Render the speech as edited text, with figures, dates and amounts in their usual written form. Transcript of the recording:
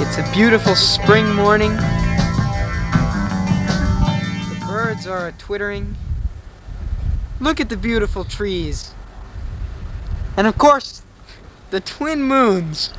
It's a beautiful spring morning. The birds are twittering. Look at the beautiful trees. And of course, the twin moons.